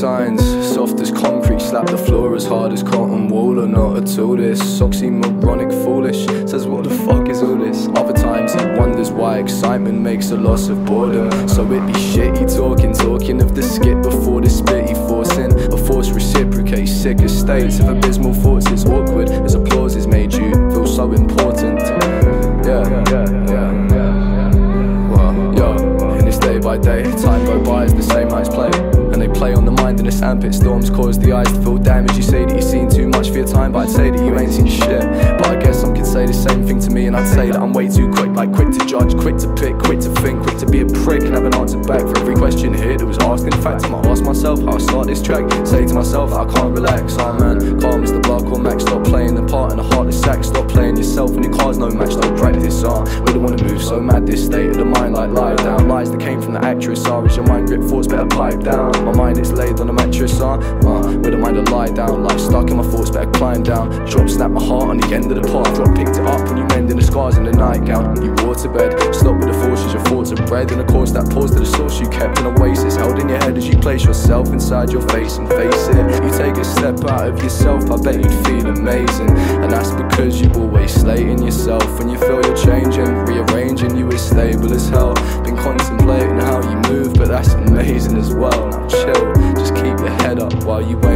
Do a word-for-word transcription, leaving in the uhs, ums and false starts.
signs, soft as concrete, slap the floor as hard as cotton wool, or not at all. This oxymoronic foolish says what the fuck is all this. Other times he wonders why excitement makes a loss of boredom. So it be shitty talking, talking of the skit before the spitty forcing. A force reciprocates sicker states of abysmal thoughts. It's awkward as applause is made you feel so important. Yeah, yeah, yeah, yeah. Well, yo, and it's day by day, time go by as the same nights play. And they play on the mind in a sandpit. Storms cause the eyes to feel damaged. You say that you've seen too much for your time, but I'd say that you ain't seen shit. But I guess some could say the same thing to me, and I'd say that I'm way too quick. Like quick to judge, quick to pick, quick to think, quick to be a prick, and have an answer back for every question here that was asked. In fact, I might ask myself how I start this track, say to myself that I can't relax. Ah man, calm as the block or max. Stop playing the part in a heartless sack. Stop playing yourself and your car's no match. Don't practice, ah we don't want to move so mad. This state of the mind, like lie down. Lies that came from the actress, ah is your mind grip force, better pipe down. My mind is laid on a mattress, ah uh, with a mind to lie down. Life stuck in my thoughts, better climb down. Drop, snap my heart on the end of the path. Drop, picked it up when you mending the scars in the nightgown. You wore to bed, stop with the forces, your thoughts are bread. And of course that pause to the source you kept an oasis held in your head as you place yourself inside your face and face it. You take a step out of yourself, I bet you'd feel amazing. And that's because you always slating yourself. When you feel you're changing, rearranging, you as stable as hell. Been contemplating how you move, but that's amazing as well. Now chill, just keep your head up while you wait.